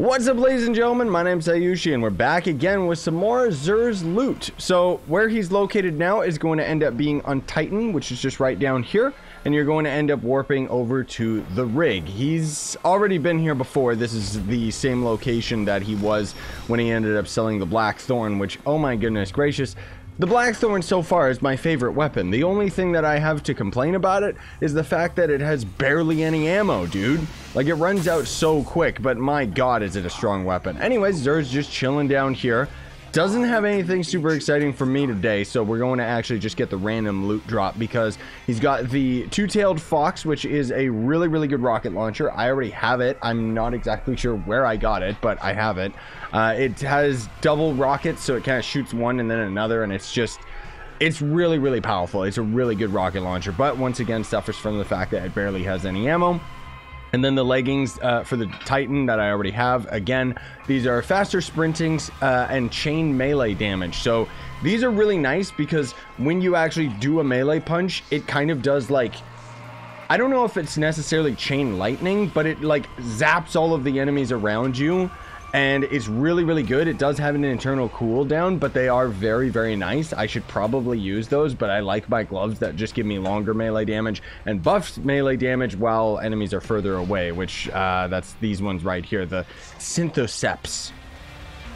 What's up, ladies and gentlemen? My name's Ayushi, and we're back again with some more Xur's loot. So where he's located now is going to end up being on Titan, which is just right down here, and you're going to end up warping over to the rig. He's already been here before. This is the same location that he was when he ended up selling the Blackthorn, which, oh my goodness gracious, the Blackthorn so far is my favorite weapon. The only thing that I have to complain about it is the fact that it has barely any ammo, dude. Like, it runs out so quick, but my god, is it a strong weapon. Anyways, Xur's just chilling down here. Doesn't have anything super exciting for me today, so we're going to actually just get the random loot drop because he's got the Two-Tailed Fox, which is a really, really good rocket launcher. I already have it. I'm not exactly sure where I got it, but I have it. It has double rockets, so it kind of shoots one and then another, and it's just... it's really, really powerful. It's a really good rocket launcher, but once again, suffers from the fact that it barely has any ammo. And then the leggings for the Titan that I already have. Again, these are faster sprintings and chain melee damage. So these are really nice because when you actually do a melee punch, it kind of does, like, I don't know if it's necessarily chain lightning, but it like zaps all of the enemies around you. And it's really, really good. It does have an internal cooldown, but they are very, very nice. I should probably use those, but I like my gloves that just give me longer melee damage and buffs melee damage while enemies are further away, which that's these ones right here, the Synthoceps,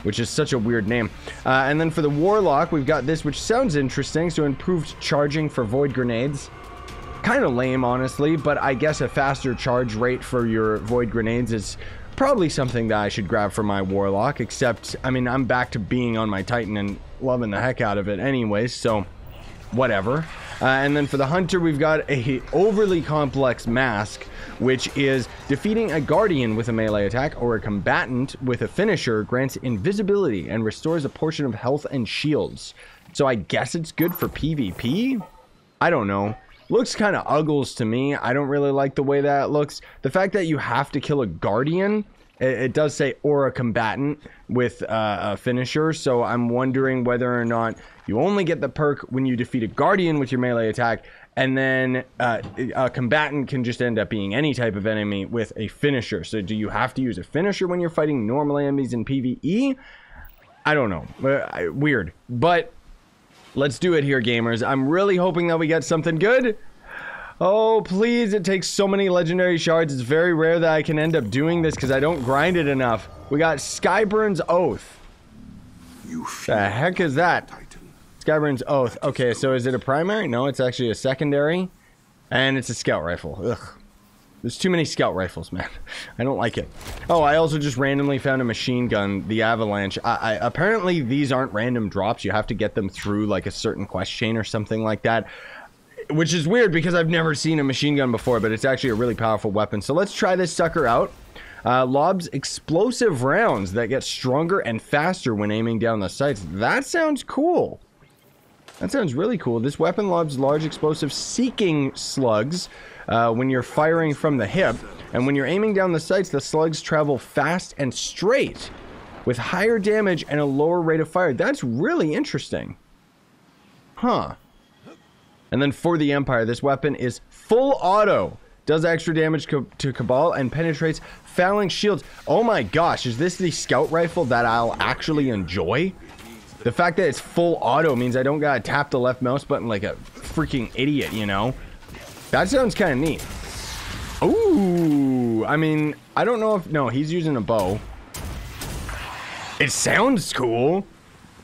which is such a weird name. And then for the Warlock, we've got this, which sounds interesting. So improved charging for Void Grenades. Kind of lame, honestly, but I guess a faster charge rate for your Void Grenades is... probably something that I should grab for my Warlock, except, I mean, I'm back to being on my Titan and loving the heck out of it anyways, so whatever. And then for the Hunter, we've got a overly complex mask, which is defeating a Guardian with a melee attack or a combatant with a finisher grants invisibility and restores a portion of health and shields. So I guess it's good for PvP? I don't know. Looks kind of uggles to me. I don't really like the way that it looks. The fact that you have to kill a Guardian, it does say, or a combatant with a finisher. So I'm wondering whether or not you only get the perk when you defeat a Guardian with your melee attack, and then a combatant can just end up being any type of enemy with a finisher. So do you have to use a finisher when you're fighting normal enemies in PvE? I don't know. Weird. But... let's do it here, gamers. I'm really hoping that we get something good. Oh, please. It takes so many legendary shards. It's very rare that I can end up doing this because I don't grind it enough. We got Skyburner's Oath. The heck is that? Skyburner's Oath. Okay, so is it a primary? No, it's actually a secondary. And it's a scout rifle. Ugh. There's too many scout rifles, man. I don't like it. Oh, I also just randomly found a machine gun, the Avalanche. I apparently, these aren't random drops. You have to get them through, like, a certain quest chain or something like that. Which is weird, because I've never seen a machine gun before, but it's actually a really powerful weapon. So let's try this sucker out. Lobs explosive rounds that get stronger and faster when aiming down the sights. That sounds cool. That sounds really cool. This weapon lobs large explosive seeking slugs. When you're firing from the hip, and when you're aiming down the sights, the slugs travel fast and straight with higher damage and a lower rate of fire. That's really interesting. Huh. And then for the Empire, this weapon is full auto. Does extra damage to Cabal and penetrates phalanx shields. Oh my gosh, is this the scout rifle that I'll actually enjoy? The fact that it's full auto means I don't gotta tap the left mouse button like a freaking idiot, you know? That sounds kind of neat. Ooh, I mean, I don't know if... no, he's using a bow. It sounds cool.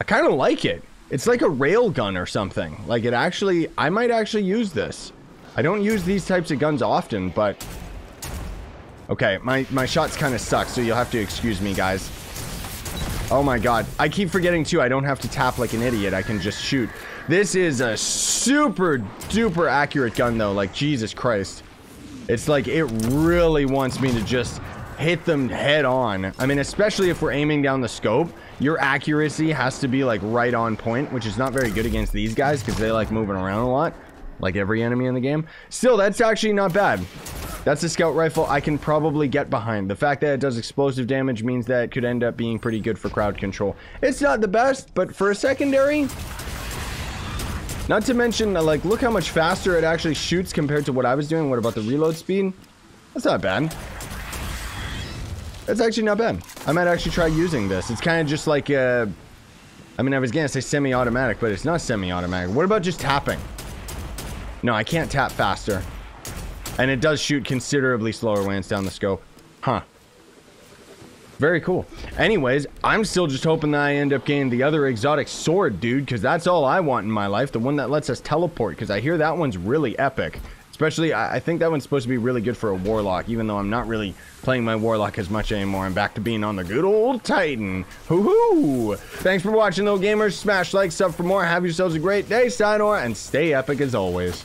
I kind of like it. It's like a rail gun or something. Like, it actually... I might actually use this. I don't use these types of guns often, but... okay, my shots kind of suck, so you'll have to excuse me, guys. Oh my god. I keep forgetting, too. I don't have to tap like an idiot. I can just shoot. This is a super duper accurate gun, though. Like, Jesus Christ. It's like it really wants me to just hit them head on. I mean, especially if we're aiming down the scope, your accuracy has to be like right on point, which is not very good against these guys because they like moving around a lot, like every enemy in the game. Still, that's actually not bad. That's a scout rifle I can probably get behind. The fact that it does explosive damage means that it could end up being pretty good for crowd control. It's not the best, but for a secondary... not to mention, like, look how much faster it actually shoots compared to what I was doing. What about the reload speed? That's not bad. That's actually not bad. I might actually try using this. It's kind of just like, I mean, I was gonna say semi-automatic, but it's not semi-automatic. What about just tapping? No, I can't tap faster. And it does shoot considerably slower when it's down the scope. Huh. Very cool. Anyways, I'm still just hoping that I end up getting the other exotic sword, dude, because that's all I want in my life. The one that lets us teleport, because I hear that one's really epic. Especially, I think that one's supposed to be really good for a warlock, even though I'm not really playing my warlock as much anymore. I'm back to being on the good old Titan. Hoo-hoo! Thanks for watching, though, gamers. Smash like, sub for more. Have yourselves a great day, Steinor, and stay epic as always.